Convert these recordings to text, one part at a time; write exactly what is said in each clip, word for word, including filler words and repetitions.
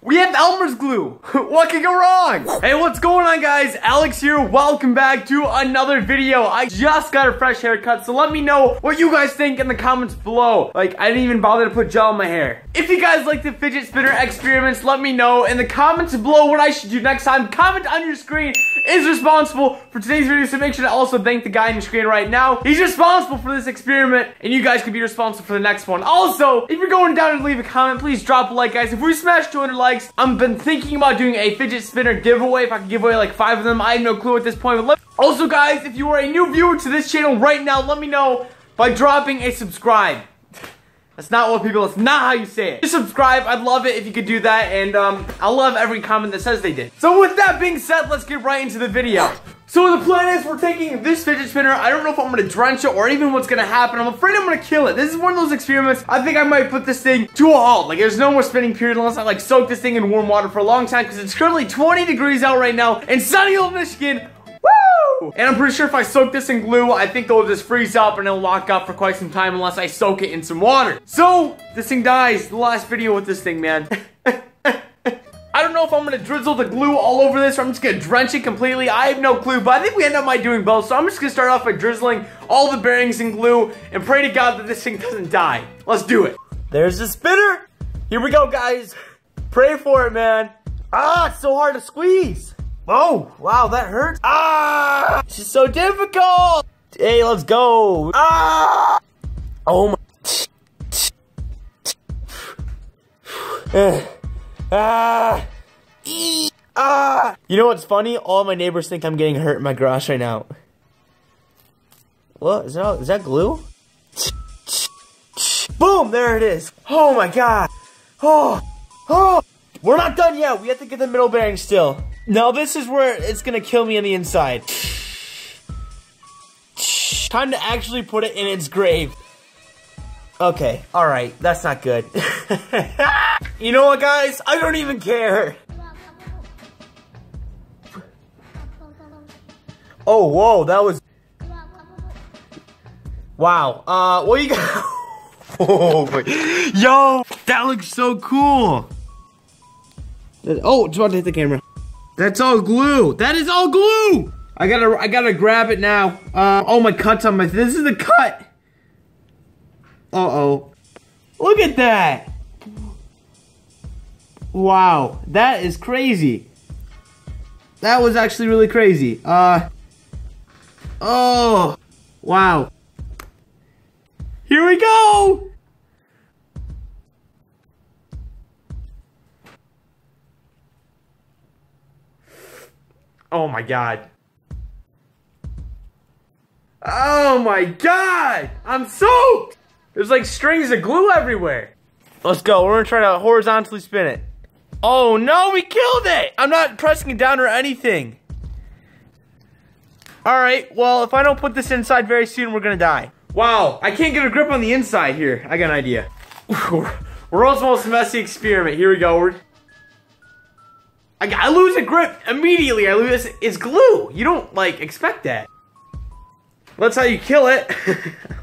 We have Elmer's glue. What could go wrong? Hey, what's going on, guys? Alex here. Welcome back to another video. I just got a fresh haircut, so let me know what you guys think in the comments below. Like, I didn't even bother to put gel in my hair. If you guys like the fidget spinner experiments, let me know in the comments below what I should do next time. Comment on your screen is responsible for today's video, so make sure to also thank the guy on your screen right now. He's responsible for this experiment, and you guys could be responsible for the next one. Also, if you're going down and leave a comment, please drop a like, guys. If we smash two hundred likes, I've been thinking about doing a fidget spinner giveaway. If I could give away like five of them, I have no clue at this point. But let also, guys, if you are a new viewer to this channel right now, let me know by dropping a subscribe. That's not what people, that's not how you say it. Just subscribe, I'd love it if you could do that. And um, I love every comment that says they did. So with that being said, let's get right into the video. So the plan is we're taking this fidget spinner. I don't know if I'm gonna drench it or even what's gonna happen. I'm afraid I'm gonna kill it. This is one of those experiments. I think I might put this thing to a halt. Like, there's no more spinning period unless I like soak this thing in warm water for a long time, because it's currently twenty degrees out right now in sunny old Michigan. Woo! And I'm pretty sure if I soak this in glue, I think it'll just freeze up and it'll lock up for quite some time unless I soak it in some water. So this thing dies. The last video with this thing, man. I don't know if I'm gonna drizzle the glue all over this or I'm just gonna drench it completely. I have no clue, but I think we end up by doing both. So I'm just gonna start off by drizzling all the bearings in glue and pray to God that this thing doesn't die. Let's do it. There's the spinner. Here we go, guys. Pray for it, man. Ah, it's so hard to squeeze. Oh, wow, that hurts. Ah, this is so difficult. Hey, let's go. Ah, oh my. Ah! Eee. Ah! You know what's funny? All my neighbors think I'm getting hurt in my garage right now. What? Is that, is that glue? Boom! There it is! Oh my god! Oh! Oh! We're not done yet! We have to get the middle bearing still. Now this is where it's gonna kill me on the inside. Time to actually put it in its grave. Okay, alright, that's not good. You know what, guys? I don't even care. Oh, whoa, that was... Wow, uh, what you got? Oh, wait. Yo, that looks so cool. Oh, it's about to hit the camera. That's all glue. That is all glue. I gotta, I gotta grab it now. Uh, oh, my cut's on my... This is the cut. Uh-oh. Look at that. Wow, that is crazy. That was actually really crazy. Uh, oh, wow. Here we go. Oh my god. Oh my god, I'm soaked. There's like strings of glue everywhere. Let's go, we're gonna try to horizontally spin it. Oh no, we killed it! I'm not pressing it down or anything. Alright, well, if I don't put this inside very soon, we're gonna die. Wow, I can't get a grip on the inside here. I got an idea. World's most messy experiment. Here we go. We're... I, I lose a grip immediately. I lose. It's glue. You don't, like, expect that. That's how you kill it.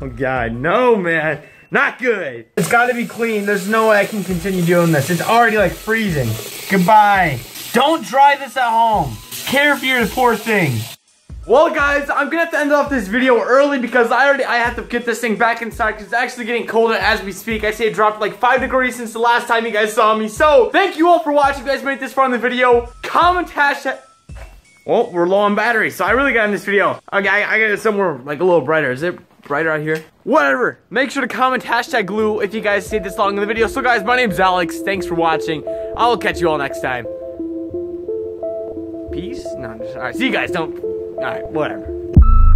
Oh god, no, man. Not good. It's gotta be clean. There's no way I can continue doing this. It's already like freezing. Goodbye. Don't dry this at home. Care for your poor thing. Well, guys, I'm gonna have to end off this video early because I already I have to get this thing back inside because it's actually getting colder as we speak. I say it dropped like five degrees since the last time you guys saw me. So thank you all for watching. If you guys made it this far in the video, comment hashtag. Well, we're low on battery, so I really got in this video. Okay, I, I got it somewhere like a little brighter. Is it brighter out here? Whatever. Make sure to comment hashtag glue if you guys stayed this long in the video. So guys, my name's Alex. Thanks for watching. I will catch you all next time. Peace? No, I'm just, all right, see you guys. Don't, all right, whatever.